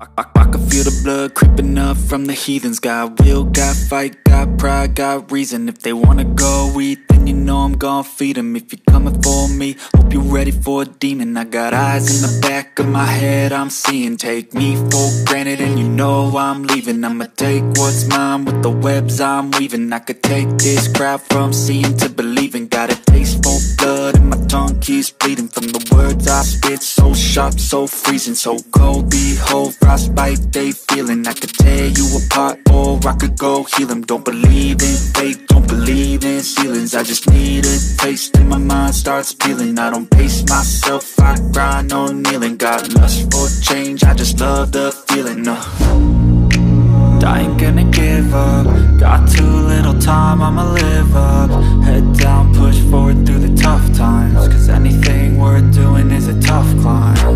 I can feel the blood creeping up from the heathens. Got will, got fight, got pride, got reason. If they wanna go eat, then you know I'm gon' feed them. If you're coming for me, hope you're ready for a demon. I got eyes in the back of my head, I'm seeing. Take me for granted and you know I'm leaving. I'ma take what's mine with the webs I'm weaving. I could take this crowd from seeing to believing. Got a taste for blood and my tongue keeps bleeding from the words I spit, so sharp, so freezing, so cold, behold, frostbite they feeling. I could tear you apart or I could go heal them. Don't believe in fate, don't believe in ceilings. I just need a taste and my mind starts peeling. I don't pace myself, I grind on kneeling. Got lust for change, I just love the feeling. I ain't gonna give up, got too little time, I'ma live up. Head down, push forward through the tough times, cause anything worth doing is a tough climb.